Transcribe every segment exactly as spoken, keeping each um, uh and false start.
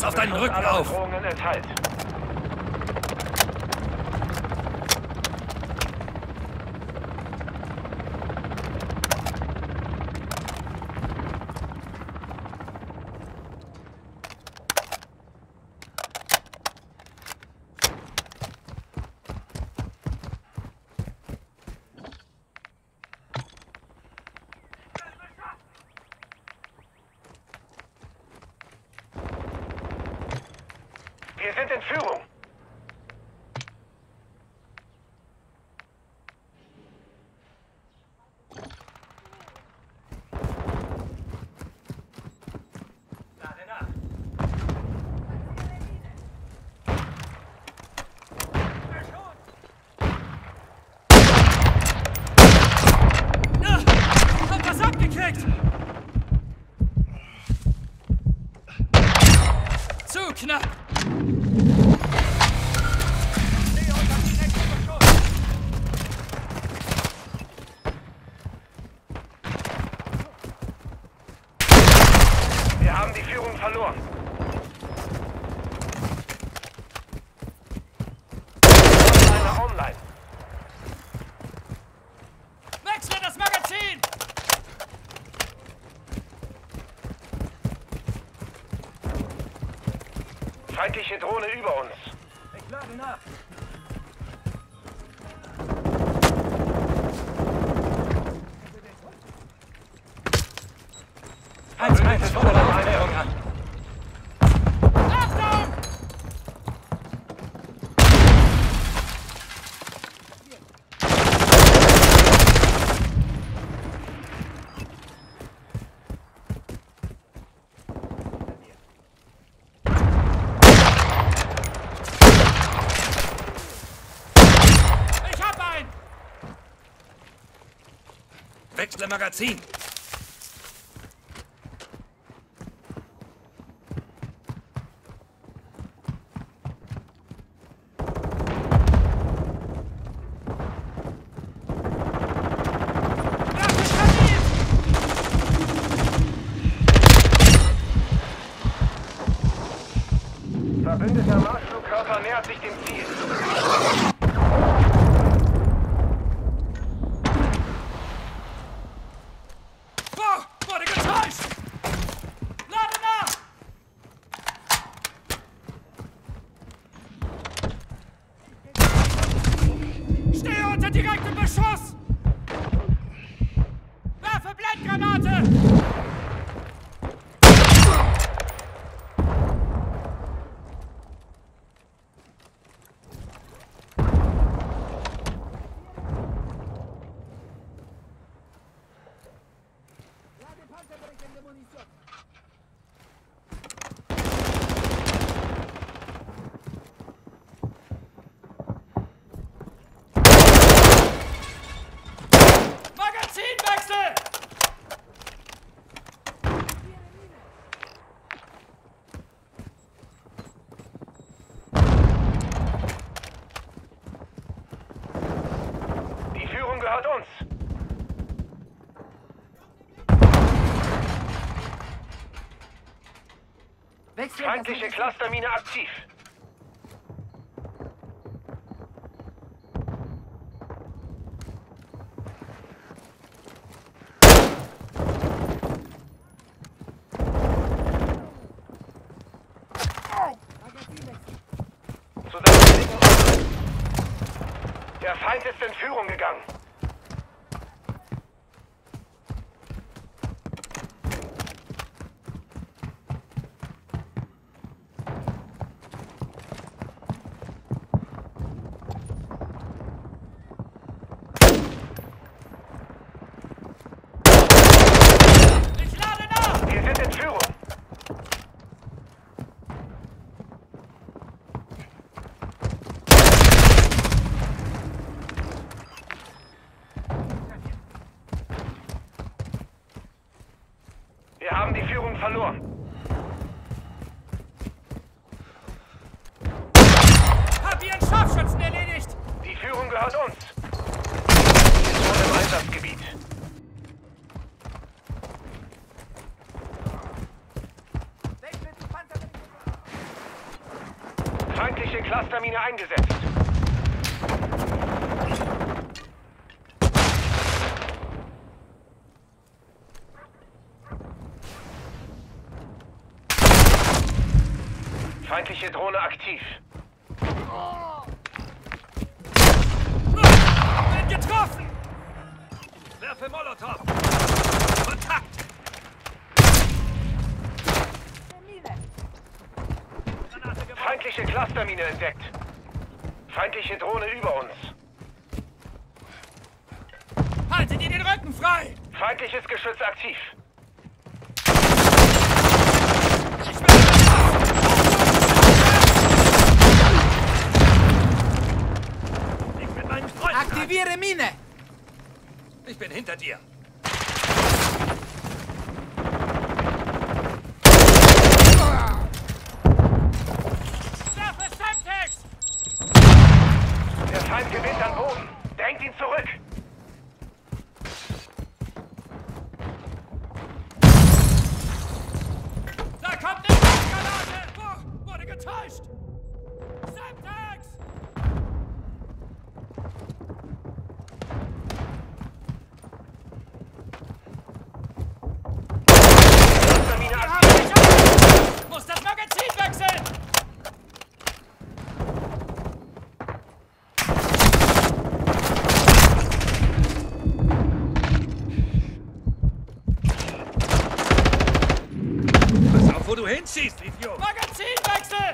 Pass auf deinen Rücken auf! Wir sind in Führung. Verloren. Einer online. Wechsle das Magazin! Feindliche Drohne über uns. Ich lade nach. Eins, eins, vor der Annäherung an. Wechsle Magazin. Verbündeter Marschflugkörper nähert sich dem Ziel. Feindliche Clustermine aktiv. Der Feind ist in Führung gegangen. Wir haben die Führung verloren. Hab ihren Scharfschützen erledigt! Die Führung gehört uns. Wir sind im Einsatzgebiet. Clustermine eingesetzt. Feindliche Drohne aktiv. Oh. Bin getroffen! Werfe Molotow! Kontakt! Feindliche Clustermine entdeckt. Feindliche Drohne über uns. Haltet ihr den Rücken frei! Feindliches Geschütz aktiv. Ich bin meinen Freunden. Aktiviere Mine! Ich bin hinter dir. Gewinnt an Boden. Drängt ihn zurück. Da kommt eine Granate. Oh, wurde getäuscht. Semtex! Ich muss das Magazin wechseln. Wo du hinschießt, Idiot! Magazinwechsel!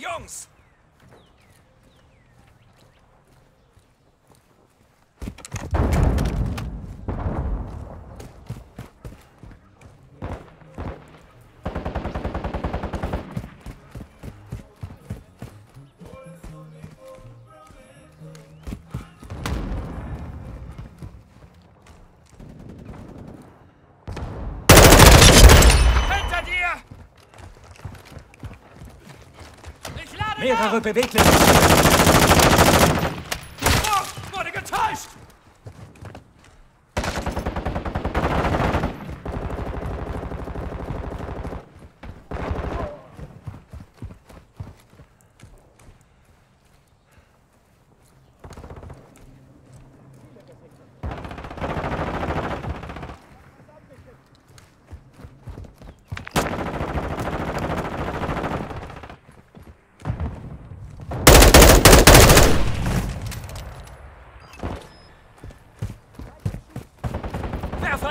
Jungs! Mehrere bewegliche. Oh, wurde getäuscht!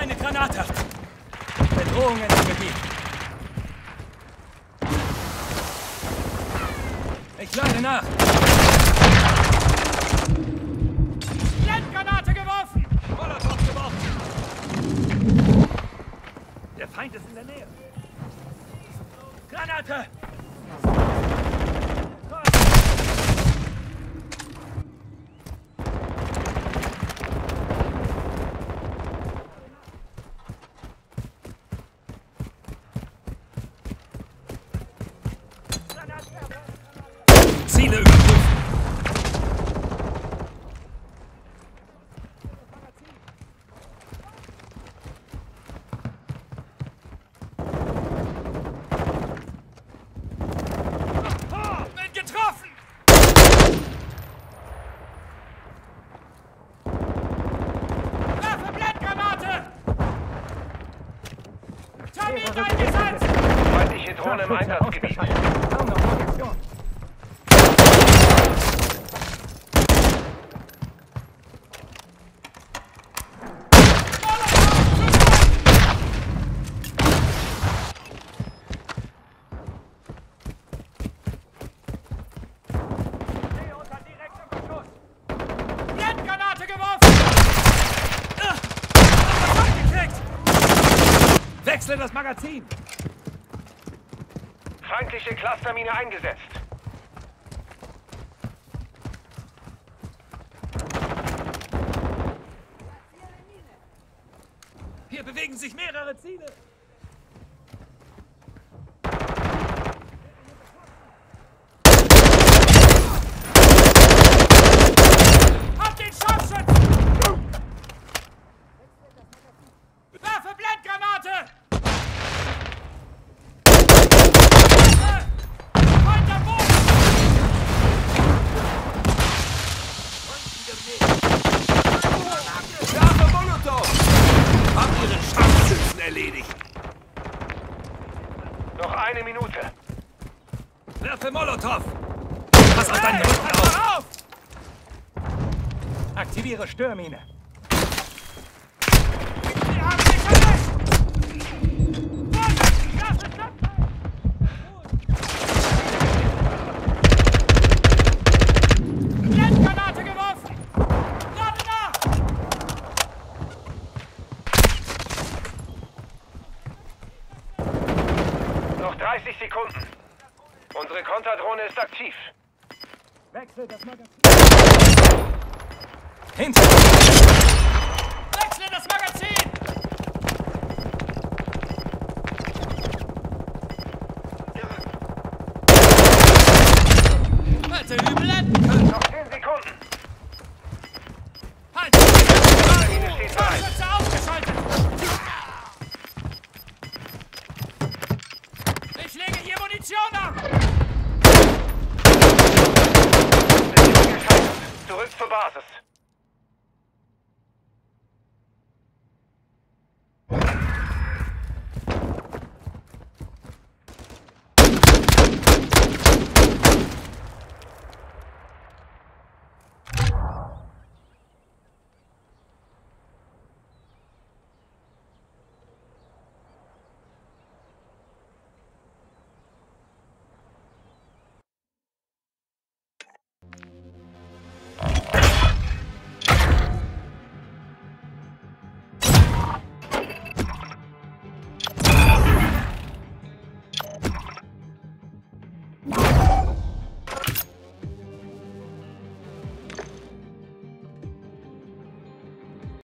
Eine Granate! Bedrohung in dem Gebiet! Ich lade nach! Blendgranate geworfen! Molotow geworfen! Der Feind ist in der Nähe! Granate! Ziele überprüfen. Oh, bin getroffen! Waffe, Blendgranate! Termin eingesetzt! Feindliche Drohne im Einsatzgebiet. Granate geworfen! Wechsle das Magazin! Feindliche Clustermine eingesetzt. Hier bewegen sich mehrere Ziele. Erledigt. Noch eine Minute. Werfe Molotow. Pass auf deinen Rücken auf. Aktiviere Störmine. Wir haben dich erwischt. Blendgranate geworfen. Lade nach. dreißig Sekunden. Unsere Konterdrohne ist aktiv. Wechsel das Magazin. Hinter. Wechsel das Magazin.